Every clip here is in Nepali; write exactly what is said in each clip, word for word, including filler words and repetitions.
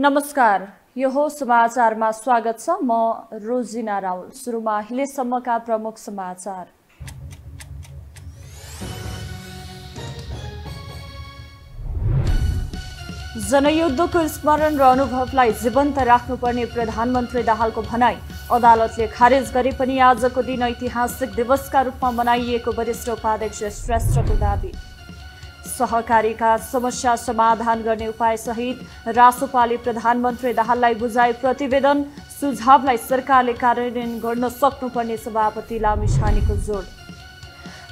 नमस्कार, यो हो समाचारमा स्वागत छ। म रोजिना राउल। सुरुमा अहिलेसम्मका प्रमुख समाचार। जनयुद्धको स्मरण र अनुभवलाई जीवन्त राख्नुपर्ने प्रधानमन्त्री दाहालको भनाई। अदालतले खारेज गरे पनि आजको दिन ऐतिहासिक दिवसका रूपमा मनाइएको वरिष्ठ उपाध्यक्ष श्रेष्ठको दाबी। सहकारीका समस्या समाधान गर्ने उपायसहित रासोपाले प्रधानमन्त्री दाहाललाई बुझाए प्रतिवेदन। सुझावलाई सरकारले कार्यान्वयन गर्न सक्नुपर्ने सभापति लामिछानेको जोड।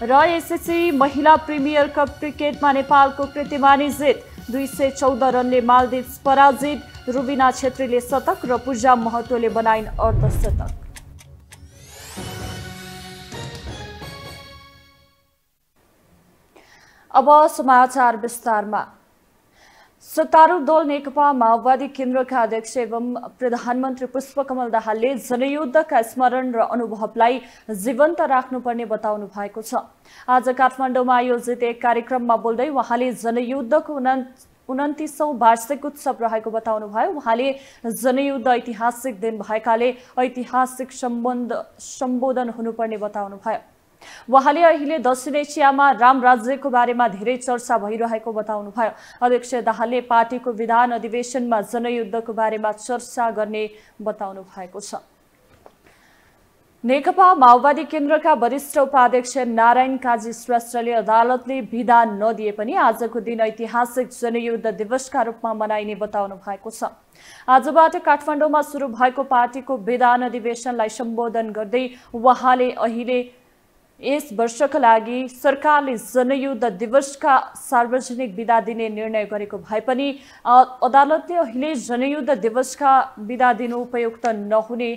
र एससी महिला प्रिमियर कप क्रिकेटमा नेपालको कृतिमानी जित। दुई सय चौध रनले मालदिप्स पराजित। रुबिना छेत्रीले शतक र पूजा महतोले बनाइन् अर्धशतक। अब समाचार विस्तारमा। सत्तारूढ दल नेकपा माओवादी केन्द्रका अध्यक्ष एवं प्रधानमन्त्री पुष्पकमल दाहालले जनयुद्धका स्मरण र अनुभवलाई जीवन्त राख्नुपर्ने बताउनु भएको छ। आज काठमाडौँमा आयोजित एक कार्यक्रममा बोल्दै उहाँले जनयुद्धको उनन्तीसौं वार्षिक उत्सव रहेको बताउनुभयो। उहाँले जनयुद्ध ऐतिहासिक दिन भएकाले ऐतिहासिक सम्बन्ध सम्बोधन हुनुपर्ने बताउनुभयो। उहाँले अहिले दक्षिण एसियामा राम राज्यको बारेमा धेरै चर्चा भइरहेको बताउनुभयो। अध्यक्ष दाहालले पार्टीको विधान अधिवेशनमा जनयुद्धको बारेमा चर्चा गर्ने बताउनु भएको छ। नेकपा माओवादी केन्द्रका वरिष्ठ उपाध्यक्ष नारायण काजी श्रेष्ठले अदालतले विधान नदिए पनि आजको दिन ऐतिहासिक जनयुद्ध दिवसका रूपमा मनाइने बताउनु भएको छ। आजबाट काठमाडौँमा सुरु भएको पार्टीको विधान अधिवेशनलाई सम्बोधन गर्दै उहाँले अहिले यस वर्षका लागि सरकारले जनयुद्ध दिवसका सार्वजनिक बिदा दिने निर्णय गरेको भए पनि अदालतले अहिले जनयुद्ध दिवसका बिदा दिनु उपयुक्त नहुने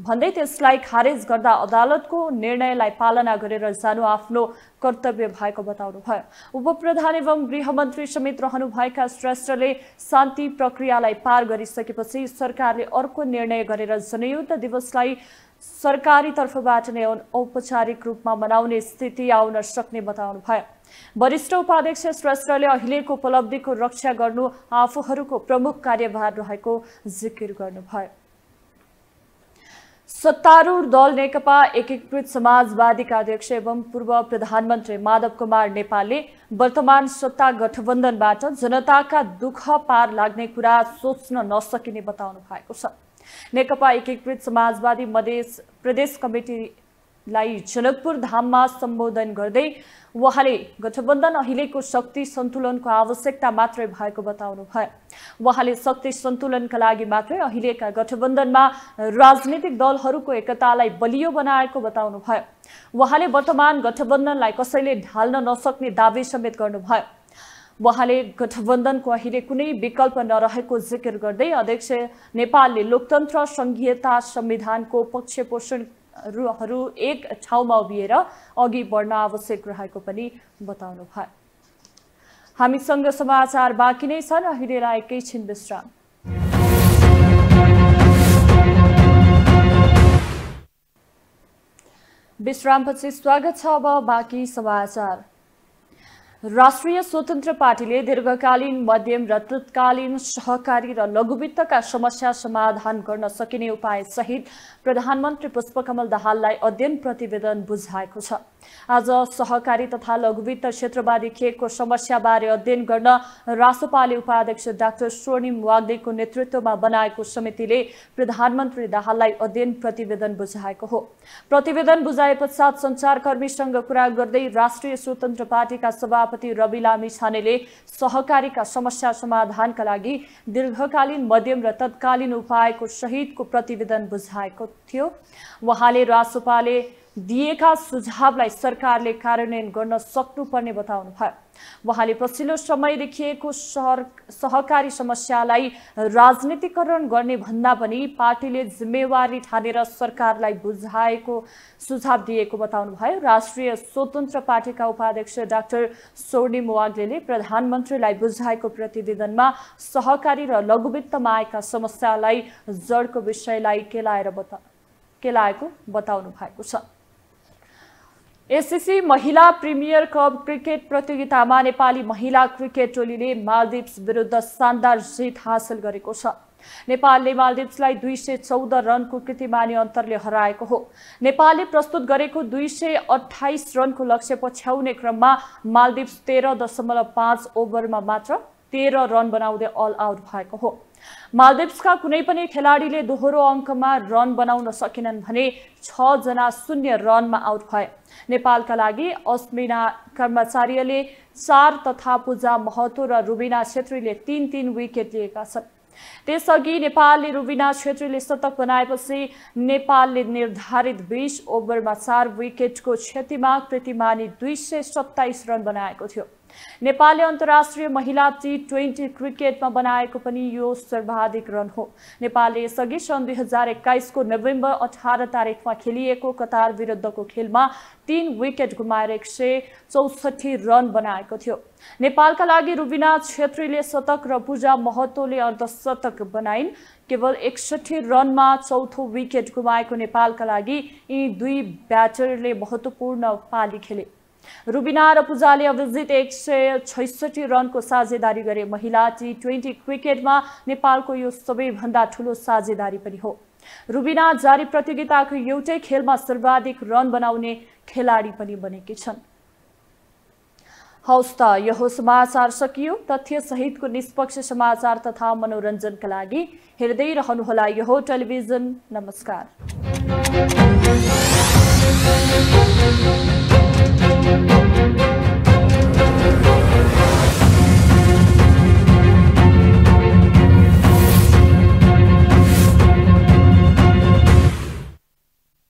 भन्दै त्यसलाई खारेज गर्दा अदालतको निर्णयलाई पालना गरेर जानु आफ्नो कर्तव्य भएको बताउनुभयो। उपप्रधान एवं गृहमन्त्री समेत रहनुभएका श्रेष्ठले शान्ति प्रक्रियालाई पार गरिसकेपछि सरकारले अर्को निर्णय गरेर जनयुद्ध दिवसलाई सरकारी तर्फबाट नै औपचारिक रूपमा मनाउने स्थिति आउन सक्ने बताउनुभयो। वरिष्ठ उपाध्यक्ष श्रेष्ठले अहिलेको उपलब्धिको रक्षा गर्नु आफूहरूको प्रमुख कार्यभार रहेको जिकिर गर्नुभयो। सत्तारूढ दल नेकपा एकीकृत समाजवादीका अध्यक्ष एवं पूर्व प्रधानमन्त्री माधव कुमार नेपालले वर्तमान सत्ता गठबन्धनबाट जनताका दुःख पार लाग्ने कुरा सोच्न नसकिने बताउनु भएको छ। नेकपा एकीकृत समाजवादी मधेस प्रदेश कमिटीलाई जनकपुर धाममा सम्बोधन गर्दै उहाँले गठबन्धन अहिलेको शक्ति सन्तुलनको आवश्यकता मात्रै भएको बताउनुभयो। उहाँले शक्ति सन्तुलनका लागि मात्रै अहिलेका गठबन्धनमा राजनीतिक दलहरूको एकतालाई बलियो बनाएको बताउनुभयो। उहाँले वर्तमान गठबन्धनलाई कसैले ढाल्न नसक्ने दावी समेत गर्नुभयो। उहाँले गठबन्धनको अहिले कुनै विकल्प नरहेको जिकिर गर्दै अध्यक्ष नेपालले लोकतन्त्र संघीयता संविधानको पक्षपोषणहरू एक ठाउँमा उभिएर अघि बढ्न आवश्यक रहेको पनि बताउनुभयो। हामीसँग समाचार बाँकी नै छन्, अहिलेलाई एकैछिन विश्राम। विश्रामपछि स्वागत छ। अब बाँकी समाचार। राष्ट्रिय स्वतन्त्र पार्टीले दीर्घकालीन, मध्यम र तत्कालीन सहकारी र लघुवित्तका समस्या समाधान गर्न सकिने उपायसहित प्रधानमन्त्री पुष्पकमल दाहाललाई अध्ययन प्रतिवेदन बुझाएको छ। आज सहकारी तथा लघुवित्त क्षेत्रमा देखिएको समस्याबारे अध्ययन गर्न रासोपाले उपाध्यक्ष डाक्टर स्वर्णिम वाग्देको नेतृत्वमा बनाएको समितिले प्रधानमन्त्री दाहाललाई अध्ययन प्रतिवेदन बुझाएको हो। प्रतिवेदन बुझाए पश्चात सञ्चारकर्मीसँग कुरा गर्दै राष्ट्रिय स्वतन्त्र पार्टीका सभापति रवि लामिछानेले सहकारीका समस्या समाधानका लागि दीर्घकालीन, मध्यम र तत्कालीन उपायको सहितको प्रतिवेदन बुझाएको थियो। उहाँले रासोपाले दिएका सुझावलाई सरकारले कार्यान्वयन गर्न सक्नुपर्ने बताउनुभयो। उहाँले पछिल्लो समय देखिएको सहकारी समस्यालाई राजनीतिकरण गर्ने भन्दा पनि पार्टीले जिम्मेवारी ठानेर सरकारलाई बुझाएको सुझाव दिएको बताउनुभयो। राष्ट्रिय स्वतन्त्र पार्टीका उपाध्यक्ष डाक्टर स्वर्णिम वाग्देले प्रधानमन्त्रीलाई बुझाएको प्रतिवेदनमा सहकारी र लघुवित्तमा आएका समस्यालाई जडको विषयलाई केलाएर बता केलाएको बताउनु भएको छ। एससी महिला प्रिमियर कप क्रिकेट प्रतियोगितामा नेपाली महिला क्रिकेट टोलीले मालदिप्स विरुद्ध शानदार जित हासिल गरेको छ। नेपालले मालदिप्सलाई दुई सय चौध रनको कृतिमानी अन्तरले हराएको हो। नेपालले प्रस्तुत गरेको दुई सय अठाइस रनको लक्ष्य पछ्याउने क्रममा मालदिप्स तेह्र दशमलव पाँच ओभरमा मात्र तेह्र रन बनाउँदै अल आउट भएको हो। मालदिप्सका कुनै पनि खेलाडीले दोहोरो अङ्कमा रन बनाउन सकेनन् भने छ जना शून्य रनमा आउट भए। नेपालका लागि अस्मिना कर्मचारीले चार तथा पूजा महतो र रुबिना छेत्रीले तीन तीन विकेट लिएका छन्। त्यसअघि नेपालले रुबिना छेत्रीले शतक बनाएपछि नेपालले निर्धारित बीस ओभरमा चार विकेटको क्षतिमा कृतिमानी दुई सय सत्ताइस रन बनाएको थियो। नेपालले अन्तर्राष्ट्रिय महिला टी ट्वेन्टी क्रिकेटमा बनाएको पनि यो सर्वाधिक रन हो। नेपालले यसअघि सन् दुई हजार एक्काइसको नोभेम्बर अठार तारिकमा खेलिएको कतार विरुद्धको खेलमा तीन विकेट गुमाएर एक सय चौसठी रन बनाएको थियो। नेपालका लागि रुबिना छेत्रीले शतक र पूजा महतोले अर्धशतक बनाइन्। केवल एकसठी रनमा चौथो विकेट गुमाएको नेपालका लागि यी दुई ब्याटरले महत्त्वपूर्ण पाली खेले। रुबिना र पूजाले अभिजित एक सय छैसठी रनको साझेदारी गरे। महिला टी ट्वेन्टी क्रिकेटमा नेपालको यो सबैभन्दा ठुलो साझेदारी पनि हो। रुबिना जारी प्रतियोगिताको एउटै खेलमा सर्वाधिक रन बनाउने खेलाडी पनि बनेकी छन्। हौस् त यो समाचार सकियो। तथ्य सहितको निष्पक्ष समाचार तथा मनोरञ्जनका लागि हेर्दै रहनुहोला यो टेलिभिजन। नमस्कार।